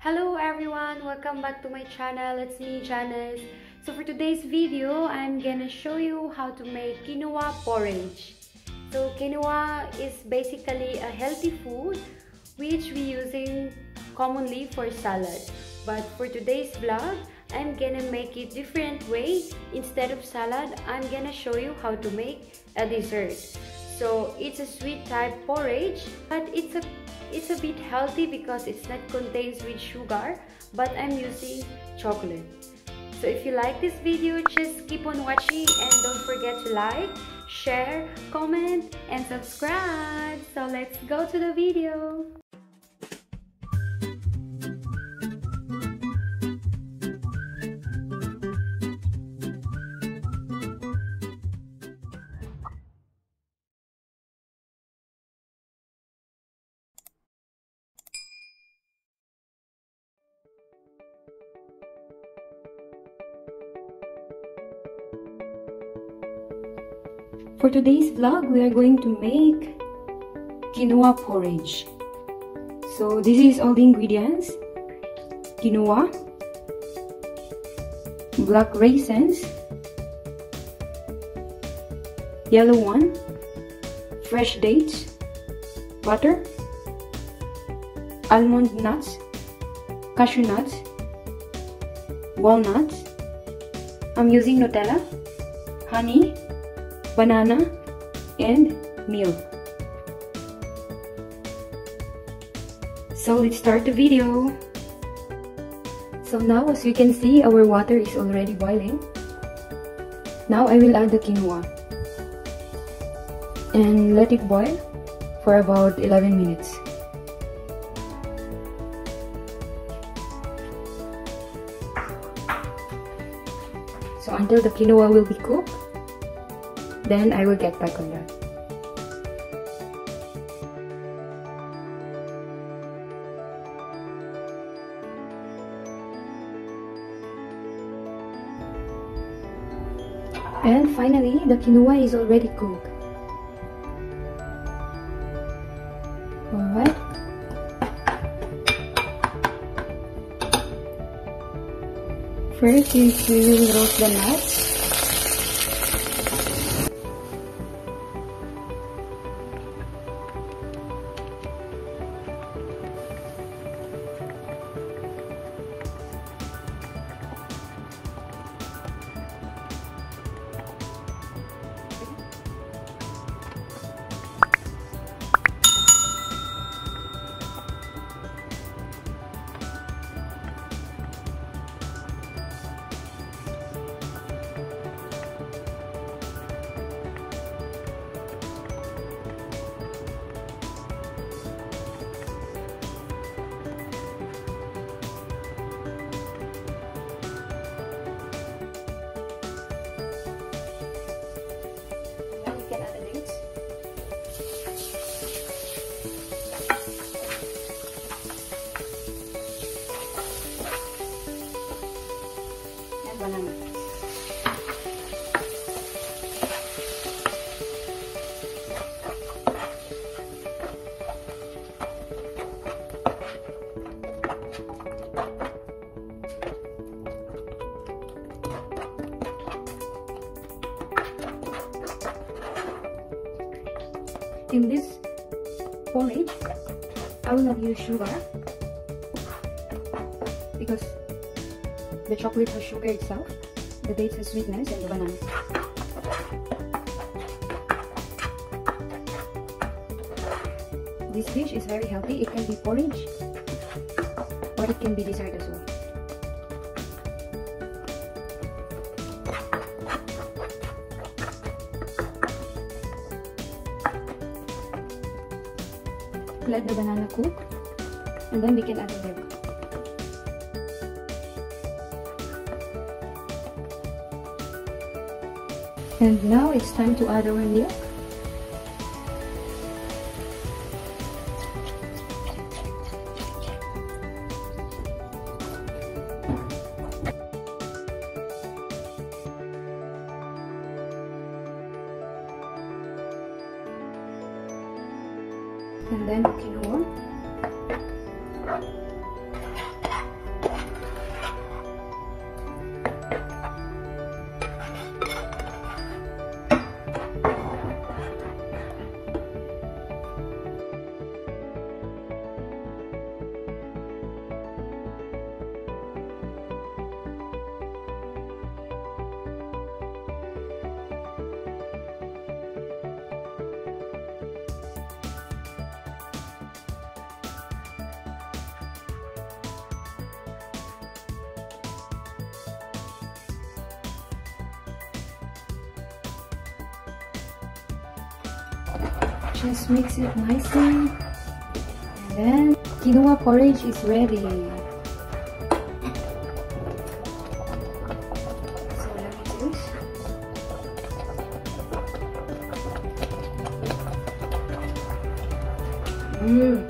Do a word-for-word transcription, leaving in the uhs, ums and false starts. Hello everyone, welcome back to my channel. It's me, Janice. So for today's video, I'm gonna show you how to make quinoa porridge. So quinoa is basically a healthy food which we using commonly for salad, but for today's vlog I'm gonna make it different way. Instead of salad, I'm gonna show you how to make a dessert. So it's a sweet type porridge, but it's a It's a bit healthy because it's not contains with sugar, but I'm using chocolate. So if you like this video, just keep on watching and don't forget to like, share, comment, and subscribe. So let's go to the video. For today's vlog, we are going to make quinoa porridge. So this is all the ingredients: quinoa, black raisins, yellow one, fresh dates, butter, almond nuts, cashew nuts, walnuts, I'm using Nutella, honey, banana, and milk. So let's start the video. So now, as you can see, our water is already boiling. Now I will add the quinoa and let it boil for about eleven minutes. So until the quinoa will be cooked, then I will get back on that. And finally, the quinoa is already cooked. Alright. First, you will roast the nuts. In this porridge, I will not use sugar because the chocolate has sugar itself, the dates have sweetness, and the bananas. This dish is very healthy. It can be porridge or it can be dessert as well. Let the banana cook, and then we can add the milk. And now it's time to add our milk. And then quinoa. Just mix it nicely, and then quinoa porridge is ready. So let me do it. Mmm.